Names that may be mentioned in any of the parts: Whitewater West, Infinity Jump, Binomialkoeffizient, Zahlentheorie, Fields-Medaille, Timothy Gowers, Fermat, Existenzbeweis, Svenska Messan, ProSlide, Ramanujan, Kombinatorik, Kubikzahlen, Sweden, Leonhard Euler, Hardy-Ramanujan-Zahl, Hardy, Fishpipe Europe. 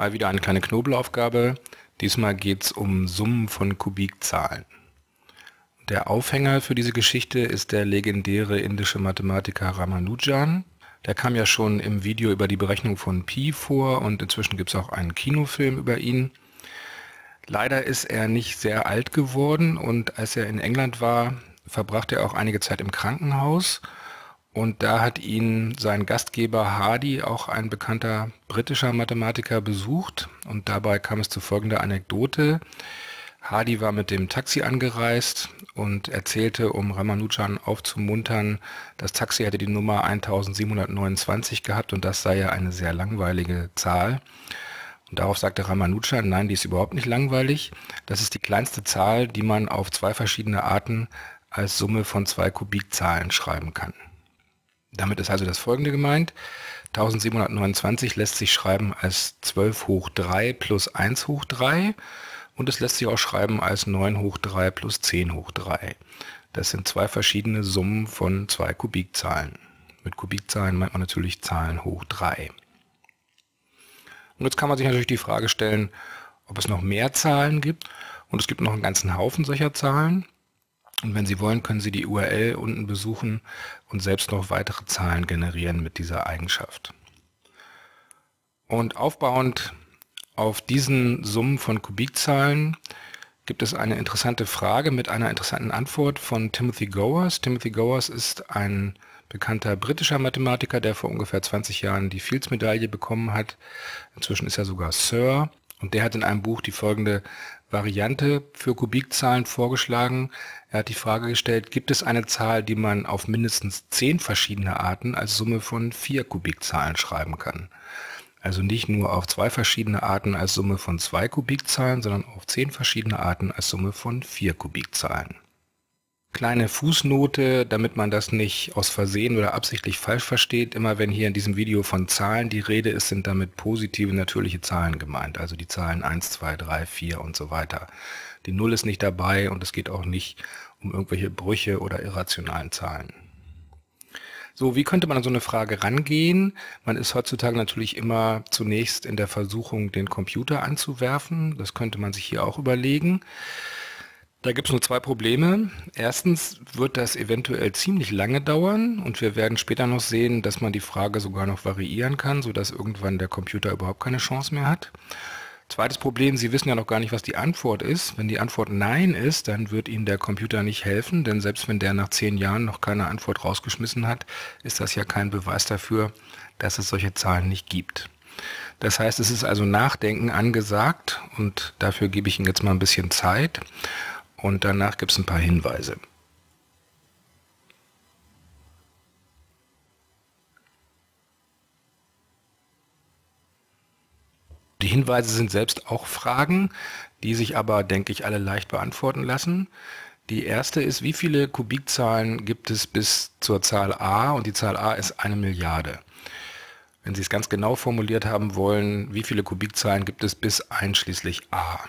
Mal wieder eine kleine Knobelaufgabe. Diesmal geht es um Summen von Kubikzahlen. Der Aufhänger für diese Geschichte ist der legendäre indische Mathematiker Ramanujan. Der kam ja schon im Video über die Berechnung von Pi vor und inzwischen gibt es auch einen Kinofilm über ihn. Leider ist er nicht sehr alt geworden und als er in England war, verbrachte er auch einige Zeit im Krankenhaus und da hat ihn sein Gastgeber Hardy, auch ein bekannter britischer Mathematiker, besucht und dabei kam es zu folgender Anekdote. Hardy war mit dem Taxi angereist und erzählte, um Ramanujan aufzumuntern, das Taxi hätte die Nummer 1729 gehabt und das sei ja eine sehr langweilige Zahl. Und darauf sagte Ramanujan, nein, die ist überhaupt nicht langweilig. Das ist die kleinste Zahl, die man auf zwei verschiedene Arten als Summe von zwei Kubikzahlen schreiben kann. Damit ist also das Folgende gemeint. 1729 lässt sich schreiben als 12 hoch 3 plus 1 hoch 3. Und es lässt sich auch schreiben als 9 hoch 3 plus 10 hoch 3. Das sind zwei verschiedene Summen von zwei Kubikzahlen. Mit Kubikzahlen meint man natürlich Zahlen hoch 3. Und jetzt kann man sich natürlich die Frage stellen, ob es noch mehr Zahlen gibt. Und es gibt noch einen ganzen Haufen solcher Zahlen. Und wenn Sie wollen, können Sie die URL unten besuchen und selbst noch weitere Zahlen generieren mit dieser Eigenschaft. Und aufbauend auf diesen Summen von Kubikzahlen gibt es eine interessante Frage mit einer interessanten Antwort von Timothy Gowers. Timothy Gowers ist ein bekannter britischer Mathematiker, der vor ungefähr 20 Jahren die Fields-Medaille bekommen hat. Inzwischen ist er sogar Sir. Und der hat in einem Buch die folgende Variante für Kubikzahlen vorgeschlagen. Er hat die Frage gestellt, gibt es eine Zahl, die man auf mindestens 10 verschiedene Arten als Summe von 4 Kubikzahlen schreiben kann? Also nicht nur auf 2 verschiedene Arten als Summe von 2 Kubikzahlen, sondern auf 10 verschiedene Arten als Summe von 4 Kubikzahlen. Kleine Fußnote, damit man das nicht aus Versehen oder absichtlich falsch versteht. Immer wenn hier in diesem Video von Zahlen die Rede ist, sind damit positive natürliche Zahlen gemeint. Also die Zahlen 1, 2, 3, 4 und so weiter. Die 0 ist nicht dabei und es geht auch nicht um irgendwelche Brüche oder irrationalen Zahlen. So, wie könnte man an so eine Frage rangehen? Man ist heutzutage natürlich immer zunächst in der Versuchung, den Computer anzuwerfen. Das könnte man sich hier auch überlegen. Da gibt es nur zwei Probleme. Erstens wird das eventuell ziemlich lange dauern und wir werden später noch sehen, dass man die Frage sogar noch variieren kann, sodass irgendwann der Computer überhaupt keine Chance mehr hat. Zweites Problem, Sie wissen ja noch gar nicht, was die Antwort ist. Wenn die Antwort Nein ist, dann wird Ihnen der Computer nicht helfen, denn selbst wenn der nach 10 Jahren noch keine Antwort rausgeschmissen hat, ist das ja kein Beweis dafür, dass es solche Zahlen nicht gibt. Das heißt, es ist also Nachdenken angesagt und dafür gebe ich Ihnen jetzt mal ein bisschen Zeit und danach gibt es ein paar Hinweise. Die Hinweise sind selbst auch Fragen, die sich aber, denke ich, alle leicht beantworten lassen. Die erste ist, wie viele Kubikzahlen gibt es bis zur Zahl a? Und die Zahl a ist 1 Milliarde. Wenn Sie es ganz genau formuliert haben wollen, wie viele Kubikzahlen gibt es bis einschließlich a?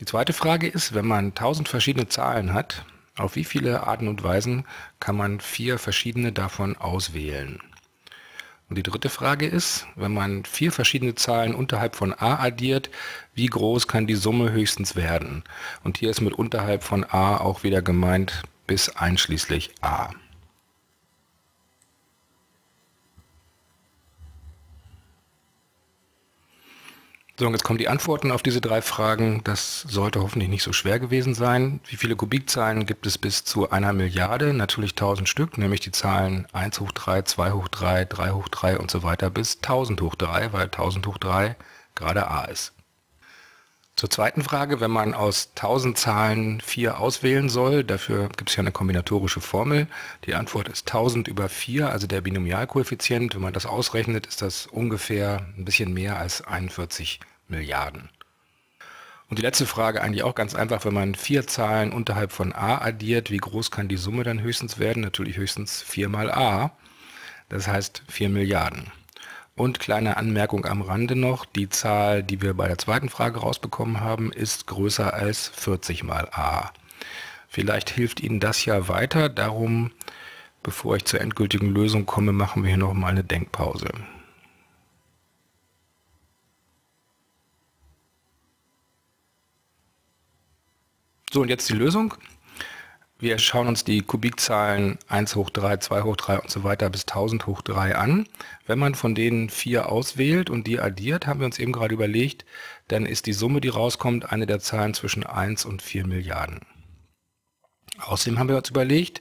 Die zweite Frage ist, wenn man 1000 verschiedene Zahlen hat, auf wie viele Arten und Weisen kann man 4 verschiedene davon auswählen? Und die dritte Frage ist, wenn man 4 verschiedene Zahlen unterhalb von a addiert, wie groß kann die Summe höchstens werden? Und hier ist mit unterhalb von a auch wieder gemeint bis einschließlich a. So, und jetzt kommen die Antworten auf diese 3 Fragen. Das sollte hoffentlich nicht so schwer gewesen sein. Wie viele Kubikzahlen gibt es bis zu 1 Milliarde? Natürlich 1000 Stück, nämlich die Zahlen 1 hoch 3, 2 hoch 3, 3 hoch 3 und so weiter bis 1000 hoch 3, weil 1000 hoch 3 gerade a ist. Zur zweiten Frage, wenn man aus 1000 Zahlen 4 auswählen soll, dafür gibt es ja eine kombinatorische Formel. Die Antwort ist 1000 über 4, also der Binomialkoeffizient. Wenn man das ausrechnet, ist das ungefähr ein bisschen mehr als 41 Milliarden. Und die letzte Frage eigentlich auch ganz einfach, wenn man 4 Zahlen unterhalb von a addiert, wie groß kann die Summe dann höchstens werden? Natürlich höchstens 4 mal a, das heißt 4 Milliarden. Und kleine Anmerkung am Rande noch, die Zahl, die wir bei der zweiten Frage rausbekommen haben, ist größer als 40 mal a. Vielleicht hilft Ihnen das ja weiter, darum, bevor ich zur endgültigen Lösung komme, machen wir hier nochmal eine Denkpause. So, und jetzt die Lösung. Wir schauen uns die Kubikzahlen 1 hoch 3, 2 hoch 3 und so weiter bis 1000 hoch 3 an. Wenn man von denen 4 auswählt und die addiert, haben wir uns eben gerade überlegt, dann ist die Summe, die rauskommt, eine der Zahlen zwischen 1 und 4 Milliarden. Außerdem haben wir uns überlegt,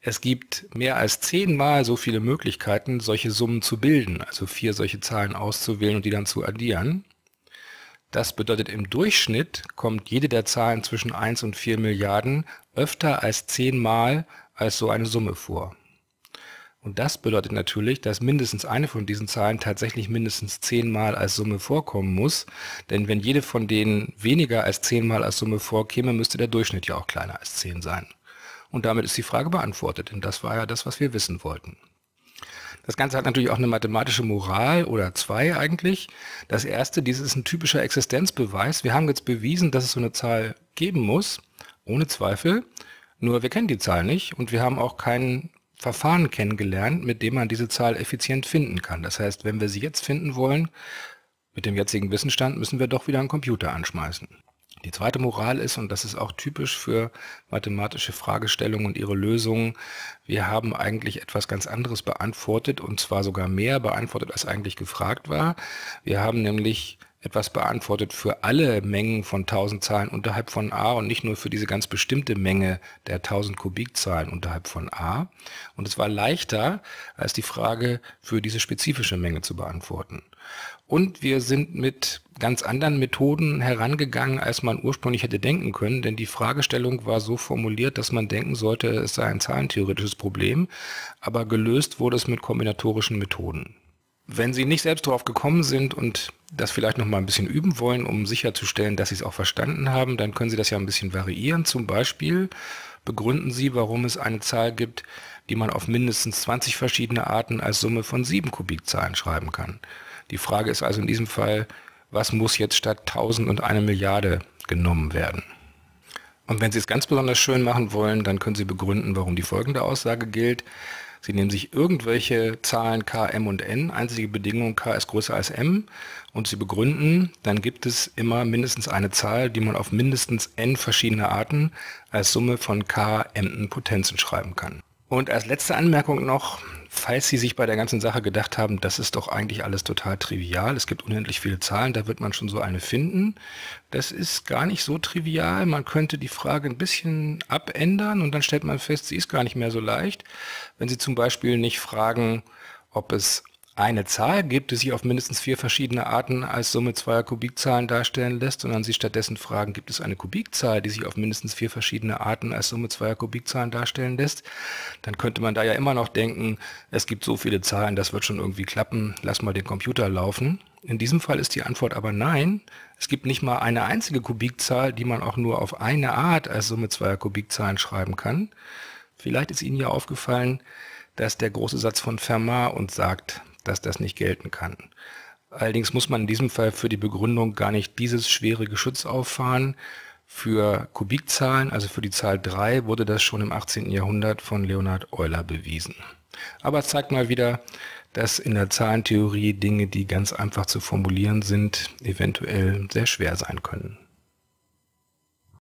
es gibt mehr als 10-mal so viele Möglichkeiten, solche Summen zu bilden, also 4 solche Zahlen auszuwählen und die dann zu addieren. Das bedeutet, im Durchschnitt kommt jede der Zahlen zwischen 1 und 4 Milliarden öfter als 10-mal als so eine Summe vor. Und das bedeutet natürlich, dass mindestens eine von diesen Zahlen tatsächlich mindestens 10-mal als Summe vorkommen muss. Denn wenn jede von denen weniger als 10-mal als Summe vorkäme, müsste der Durchschnitt ja auch kleiner als 10 sein. Und damit ist die Frage beantwortet, denn das war ja das, was wir wissen wollten. Das Ganze hat natürlich auch eine mathematische Moral oder zwei eigentlich. Das erste, dies ist ein typischer Existenzbeweis. Wir haben jetzt bewiesen, dass es so eine Zahl geben muss, ohne Zweifel. Nur wir kennen die Zahl nicht und wir haben auch kein Verfahren kennengelernt, mit dem man diese Zahl effizient finden kann. Das heißt, wenn wir sie jetzt finden wollen, mit dem jetzigen Wissensstand, müssen wir doch wieder einen Computer anschmeißen. Die zweite Moral ist, und das ist auch typisch für mathematische Fragestellungen und ihre Lösungen, wir haben eigentlich etwas ganz anderes beantwortet, und zwar sogar mehr beantwortet, als eigentlich gefragt war. Wir haben nämlich etwas beantwortet für alle Mengen von 1000 Zahlen unterhalb von a und nicht nur für diese ganz bestimmte Menge der 1000 Kubikzahlen unterhalb von a. Und es war leichter, als die Frage für diese spezifische Menge zu beantworten. Und wir sind mit ganz anderen Methoden herangegangen, als man ursprünglich hätte denken können, denn die Fragestellung war so formuliert, dass man denken sollte, es sei ein zahlentheoretisches Problem, aber gelöst wurde es mit kombinatorischen Methoden. Wenn Sie nicht selbst drauf gekommen sind und das vielleicht noch mal ein bisschen üben wollen, um sicherzustellen, dass Sie es auch verstanden haben, dann können Sie das ja ein bisschen variieren. Zum Beispiel begründen Sie, warum es eine Zahl gibt, die man auf mindestens 20 verschiedene Arten als Summe von 7 Kubikzahlen schreiben kann. Die Frage ist also in diesem Fall, was muss jetzt statt 1000 und 1 Milliarde genommen werden? Und wenn Sie es ganz besonders schön machen wollen, dann können Sie begründen, warum die folgende Aussage gilt. Sie nehmen sich irgendwelche Zahlen k, m und n, einzige Bedingung k ist größer als m, und Sie begründen, dann gibt es immer mindestens eine Zahl, die man auf mindestens n verschiedene Arten als Summe von k, m Potenzen schreiben kann. Und als letzte Anmerkung noch, falls Sie sich bei der ganzen Sache gedacht haben, das ist doch eigentlich alles total trivial, es gibt unendlich viele Zahlen, da wird man schon so eine finden. Das ist gar nicht so trivial, man könnte die Frage ein bisschen abändern und dann stellt man fest, sie ist gar nicht mehr so leicht. Wenn Sie zum Beispiel nicht fragen, ob es eine Zahl gibt, die sich auf mindestens 4 verschiedene Arten als Summe zweier Kubikzahlen darstellen lässt, sondern Sie stattdessen fragen, gibt es eine Kubikzahl, die sich auf mindestens 4 verschiedene Arten als Summe zweier Kubikzahlen darstellen lässt, dann könnte man da ja immer noch denken, es gibt so viele Zahlen, das wird schon irgendwie klappen, lass mal den Computer laufen. In diesem Fall ist die Antwort aber nein. Es gibt nicht mal eine einzige Kubikzahl, die man auch nur auf eine Art als Summe zweier Kubikzahlen schreiben kann. Vielleicht ist Ihnen ja aufgefallen, dass der große Satz von Fermat uns sagt, dass das nicht gelten kann. Allerdings muss man in diesem Fall für die Begründung gar nicht dieses schwere Geschütz auffahren. Für Kubikzahlen, also für die Zahl 3, wurde das schon im 18. Jahrhundert von Leonhard Euler bewiesen. Aber es zeigt mal wieder, dass in der Zahlentheorie Dinge, die ganz einfach zu formulieren sind, eventuell sehr schwer sein können.